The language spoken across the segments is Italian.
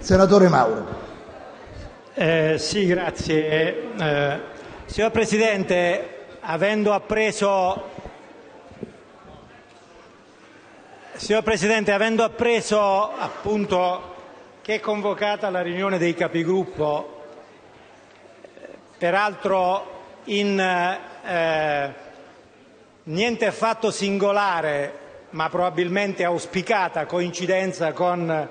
Senatore Mauro. Sì, grazie. Signor Presidente, avendo appreso appunto che è convocata la riunione dei Capigruppo, peraltro in niente affatto singolare, ma probabilmente auspicata coincidenza con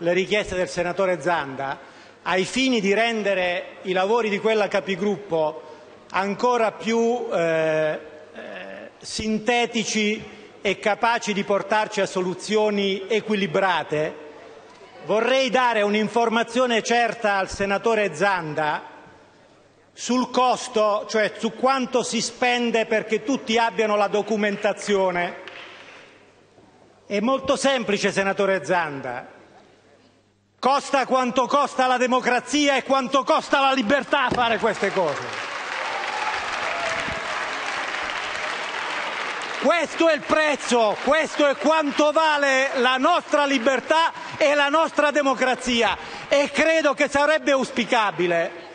le richieste del senatore Zanda, ai fini di rendere i lavori di quella Capigruppo ancora più sintetici e capaci di portarci a soluzioni equilibrate, vorrei dare un'informazione certa al senatore Zanda sul costo, cioè su quanto si spende perché tutti abbiano la documentazione. È molto semplice, senatore Zanda. Costa quanto costa la democrazia e quanto costa la libertà a fare queste cose. Questo è il prezzo, questo è quanto vale la nostra libertà e la nostra democrazia, e credo che sarebbe auspicabile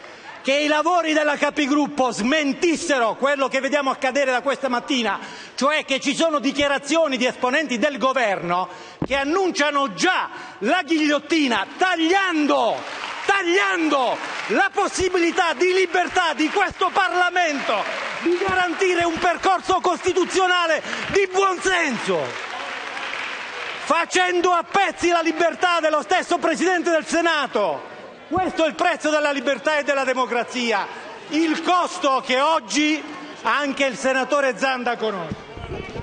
che i lavori della Capigruppo smentissero quello che vediamo accadere da questa mattina, cioè che ci sono dichiarazioni di esponenti del governo che annunciano già la ghigliottina, tagliando la possibilità di libertà di questo Parlamento di garantire un percorso costituzionale di buonsenso, facendo a pezzi la libertà dello stesso Presidente del Senato. Questo è il prezzo della libertà e della democrazia, il costo che oggi anche il senatore Zanda conosce.